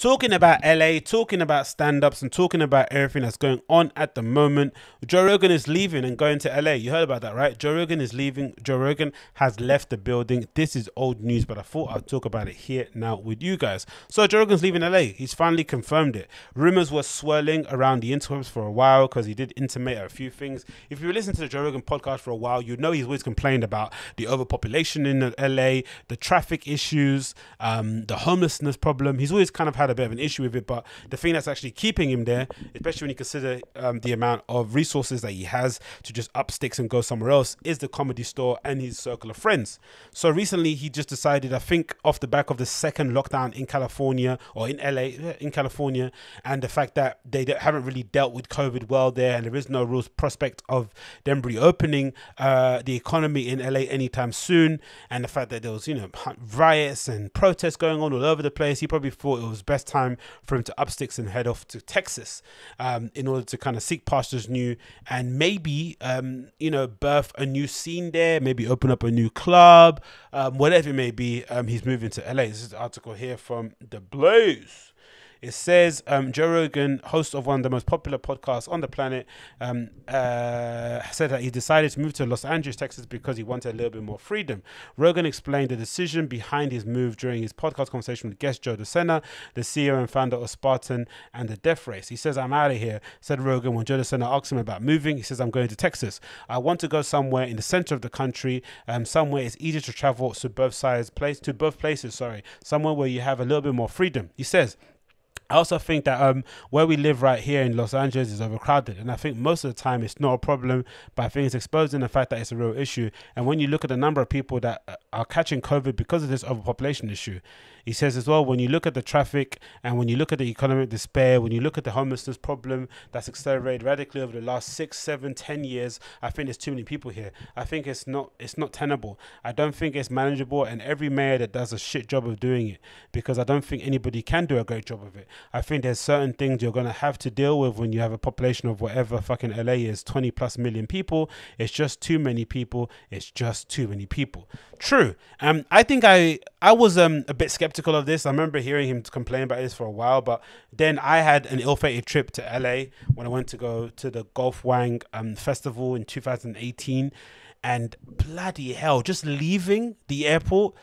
talking about LA, talking about stand-ups, and talking about everything that's going on at the moment. Joe Rogan is leaving and going to LA. You heard about that, right? Joe Rogan is leaving. Joe Rogan has left the building. This is old news, but I thought I'd talk about it here now with you guys. So Joe Rogan's leaving LA. He's finally confirmed it. Rumors were swirling around the interwebs for a while because he did intimate a few things. If you listen to the Joe Rogan podcast for a while, you know he's always complained about the overpopulation in LA, the traffic issues, the homelessness problem. He's always kind of had a bit of an issue with it, but the thing that's actually keeping him there, especially when you consider the amount of resources that he has to just up sticks and go somewhere else, is the Comedy Store and his circle of friends. So recently he just decided, I think off the back of the second lockdown in California, or in LA, in California, and the fact that they haven't really dealt with COVID well there, and there is no real prospect of them reopening the economy in LA anytime soon, and the fact that there was, you know, riots and protests going on all over the place, he probably thought it was best time for him to up sticks and head off to Texas in order to kind of seek pastures new and maybe you know, birth a new scene there, maybe open up a new club, whatever it may be. He's moving to LA. This is an article here from The Blaze. It says Joe Rogan, host of one of the most popular podcasts on the planet, said that he decided to move to Los Angeles, Texas, because he wanted a little bit more freedom. Rogan explained the decision behind his move during his podcast conversation with guest Joe DeSena, the CEO and founder of Spartan and the Death Race. He says, "I'm out of here," said Rogan when Joe DeSena asked him about moving. He says, "I'm going to Texas. I want to go somewhere in the center of the country, somewhere it's easier to travel to both sides, to both places, somewhere where you have a little bit more freedom." He says, "I also think that where we live right here in Los Angeles is overcrowded, and I think most of the time it's not a problem, but I think it's exposing the fact that it's a real issue. And when you look at the number of people that are catching COVID because of this overpopulation issue," he says as well, "when you look at the traffic and when you look at the economic despair, when you look at the homelessness problem that's accelerated radically over the last 6, 7, 10 years, I think there's too many people here. I think it's not tenable. I don't think it's manageable, and every mayor that does a shit job of doing it, because I don't think anybody can do a great job of it. I think there's certain things you're going to have to deal with when you have a population of whatever fucking LA is, 20+ million people. It's just too many people. It's just too many people." True. I think I was a bit skeptical of this. I remember hearing him complain about this for a while, but then I had an ill-fated trip to LA when I went to go to the Golf Wang festival in 2018, and bloody hell, just leaving the airport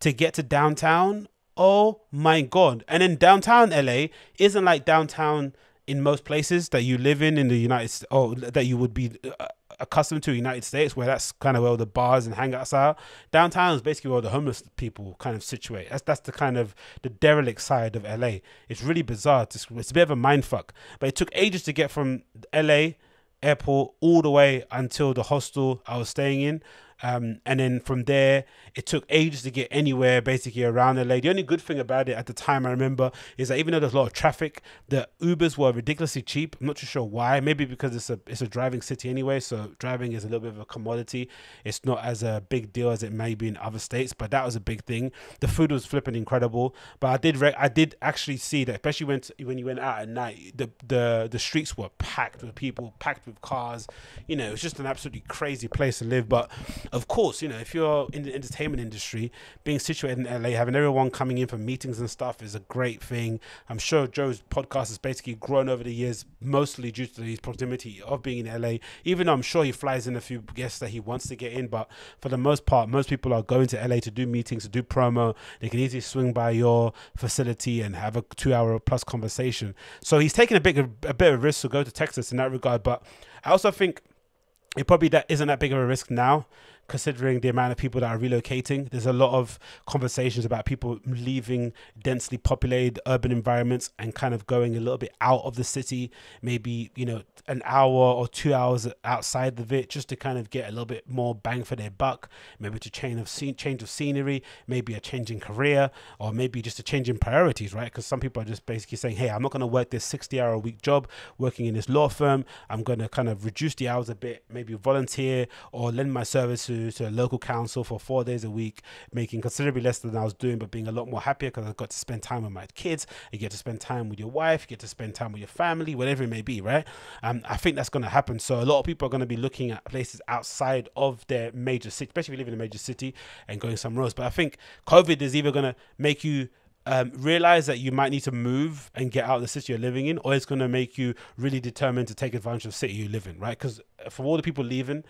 to get to downtown. Oh my God. And then downtown LA isn't like downtown in most places that you live in the United States, or that you would be accustomed to United States, where that's kind of where all the bars and hangouts are. Downtown is basically where the homeless people kind of situate. That's the kind of the derelict side of LA. It's really bizarre. It's a bit of a mindfuck. But it took ages to get from LA airport all the way until the hostel I was staying in. And then from there, it took ages to get anywhere basically around LA. The only good thing about it at the time, I remember, is that even though there's a lot of traffic, the Ubers were ridiculously cheap. I'm not too sure why. Maybe because it's a driving city anyway, so driving is a little bit of a commodity. It's not as a big deal as it may be in other states, but that was a big thing. The food was flipping incredible, but I did actually see that, especially when you went out at night, the streets were packed with people, packed with cars. You know, it's just an absolutely crazy place to live. But of course, you know, if you're in the entertainment industry, being situated in LA, having everyone coming in for meetings and stuff is a great thing. I'm sure Joe's podcast has basically grown over the years, mostly due to his proximity of being in LA, even though I'm sure he flies in a few guests that he wants to get in. But for the most part, most people are going to LA to do meetings, to do promo. They can easily swing by your facility and have a 2-hour+ conversation. So he's taking a bit of a risk to go to Texas in that regard. But I also think it probably isn't that big of a risk now, considering the amount of people that are relocating. There's a lot of conversations about people leaving densely populated urban environments and kind of going a little bit out of the city, maybe, you know, an hour or 2 hours outside of it, just to kind of get a little bit more bang for their buck, maybe to change of scenery, maybe a change in career, or maybe just a change in priorities, right? Because some people are just basically saying, hey, I'm not going to work this 60-hour-a-week job working in this law firm. I'm going to kind of reduce the hours a bit, maybe volunteer or lend my service to a local council for 4 days a week, making considerably less than I was doing, but being a lot more happier because I got to spend time with my kids. You get to spend time with your wife, you get to spend time with your family, whatever it may be, right? I think that's going to happen. So a lot of people are going to be looking at places outside of their major city, especially if you live in a major city, and going somewhere else. But I think COVID is either going to make you realize that you might need to move and get out of the city you're living in, or it's going to make you really determined to take advantage of the city you live in, right? Because for all the people leaving,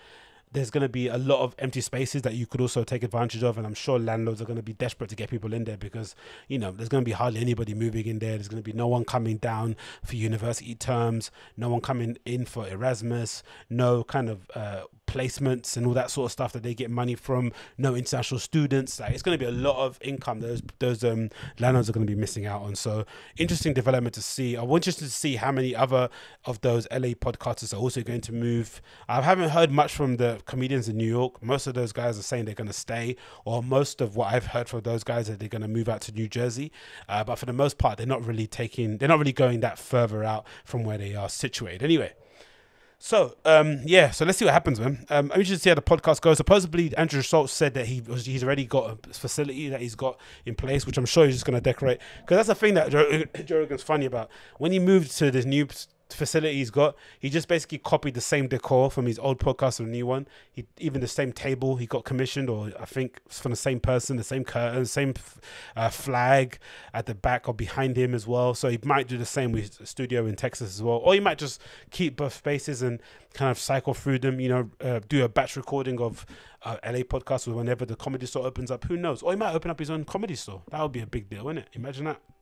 there's going to be a lot of empty spaces that you could also take advantage of. And I'm sure landlords are going to be desperate to get people in there because, you know, there's going to be hardly anybody moving in there. There's going to be no one coming down for university terms, no one coming in for Erasmus, no kind of placements and all that sort of stuff that they get money from, no international students. Like, it's going to be a lot of income those landlords are going to be missing out on. So interesting development to see. I want you to see how many other of those LA podcasters are also going to move. I haven't heard much from the comedians in New York. Most of those guys are saying they're going to stay, or most of what I've heard from those guys that they're going to move out to New Jersey, but for the most part they're not really going that further out from where they are situated anyway. So yeah, so let's see what happens, man. I'm interested to see how the podcast goes. Supposedly Andrew Schultz said that he's already got a facility that he's got in place, which I'm sure he's just going to decorate, because that's the thing that Joe Rogan's funny about. When he moved to this new facility he's got, he just basically copied the same decor from his old podcast to the new one. He even the same table he got commissioned, or I think from the same person, the same curtain, same flag at the back or behind him as well. So he might do the same with his studio in Texas as well, or he might just keep both spaces and kind of cycle through them, you know, do a batch recording of LA podcasts whenever the Comedy Store opens up. Who knows? Or he might open up his own Comedy Store. That would be a big deal, wouldn't it? Imagine that.